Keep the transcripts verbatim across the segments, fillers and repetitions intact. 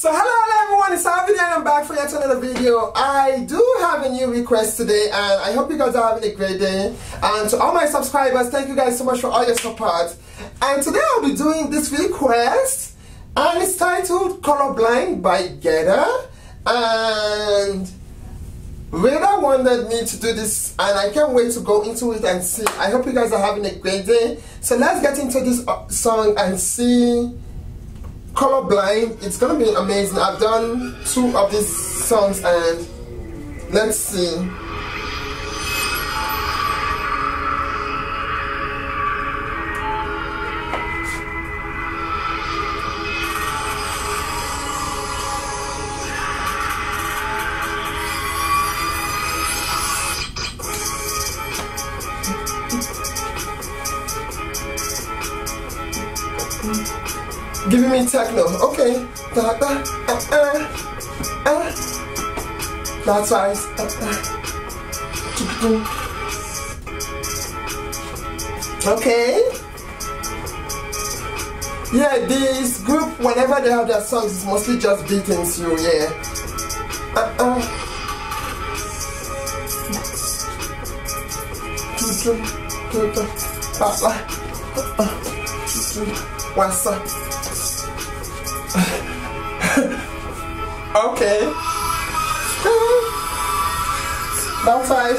So hello, hello everyone, it's Salvies and I'm back for yet another video. I do have a new request today and I hope you guys are having a great day. And to all my subscribers, thank you guys so much for all your support. And today I'll be doing this request and it's titled Colorblind by Getter. And Rita wanted me to do this and I can't wait to go into it and see. I hope you guys are having a great day. So let's get into this song and see Colorblind. It's gonna be amazing. I've done two of these songs and let's see. Giving me techno, okay. Da, da, uh, uh, uh. That's right. Uh, uh. Okay. Yeah, this group, whenever they have their songs, it's mostly just beating you, yeah. Uh, uh. What's up? Okay. That's right.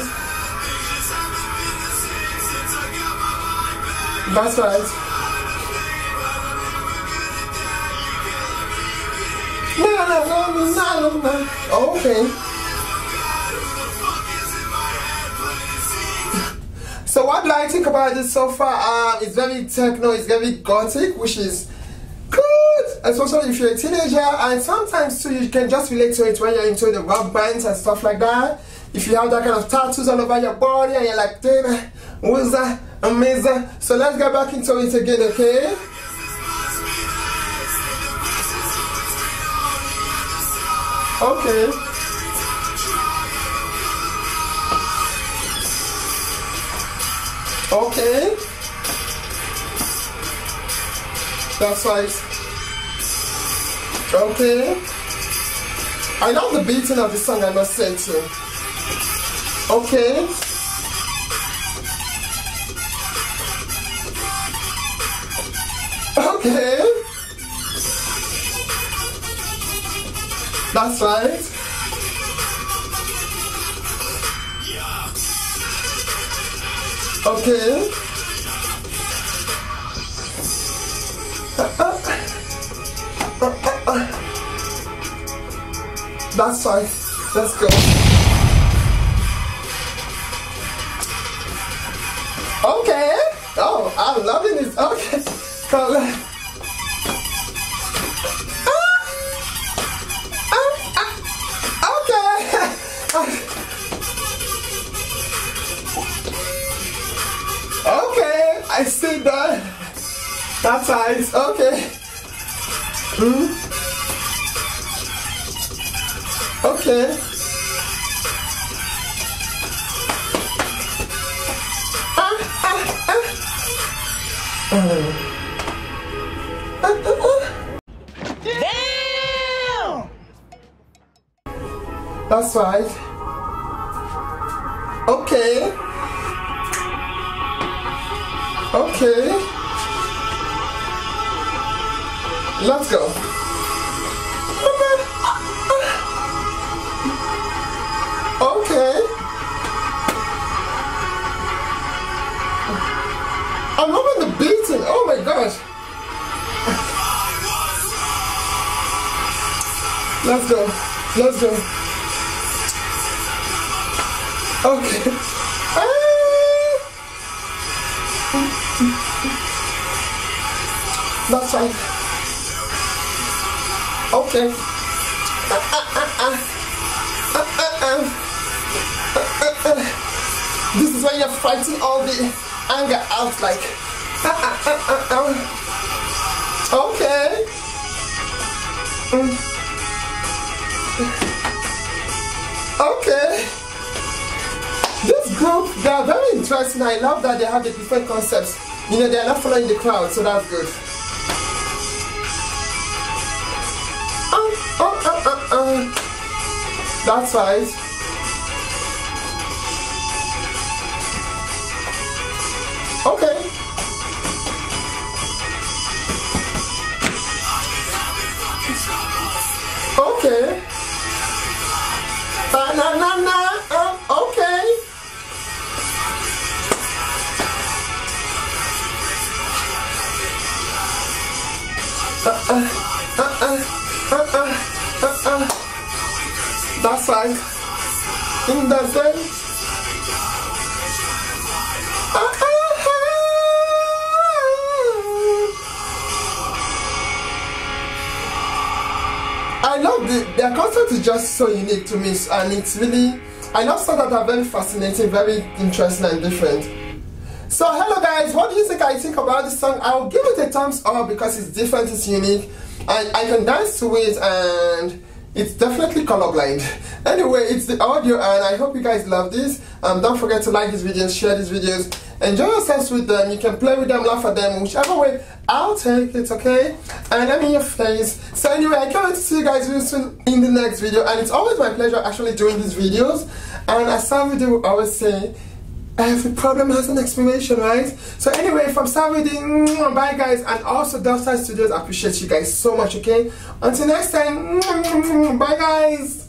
That's right. Okay. So what do I think about this so far? Um, it's very techno, it's very gothic, which is especially if you're a teenager, and sometimes too you can just relate to it when you're into the rock bands and stuff like that. If you have that kind of tattoos all over your body and you're like, dude, who's that? Amazing. So let's get back into it again, okay? Okay. Okay. That's right. Okay. I love the beating of the song, I must say too. Okay. Okay. That's right. Okay. Uh-uh. That's fine. Let's go. Okay. Oh, I'm loving this. Okay. Color. Ah. Ah. Ah. Okay. Okay. I see that. That's nice. Okay. Hmm. Okay. Ah, ah, ah. Uh. Ah, ah, ah. Damn! That's right. Okay. Okay. Let's go. I'm loving the beating, oh my gosh. Let's go, let's go. Okay. That's right. Okay. This is why you're fighting all the anger out like ah, ah, ah, ah, ah. Okay. Mm. Okay. This group, they are very interesting. I love that they have the different concepts. You know, they are not following the crowd, so that's good. Ah, That's right. Okay. Okay. Ba na na na. Uh, okay. Uh uh uh uh uh uh uh uh. That's right. In the same. I love the, their concept is just so unique to me, and it's really, I love stuff that are very fascinating, very interesting and different. So hello guys, what do you think I think about this song? I'll give it a thumbs up because it's different, it's unique, and I can dance to it, and it's definitely colorblind. Anyway, it's the audio and I hope you guys love this. Um, don't forget to like these videos, share these videos, enjoy yourselves with them, you can play with them, laugh at them, whichever way, I'll take it, okay? And I'm in your face. So anyway, I can't wait to see you guys real soon in the next video, and it's always my pleasure actually doing these videos, and as Salvies will always say, every problem has an explanation, right? So anyway, from Salvies, bye guys, and also Dove Danielss Studios, I appreciate you guys so much, okay? Until next time, bye guys!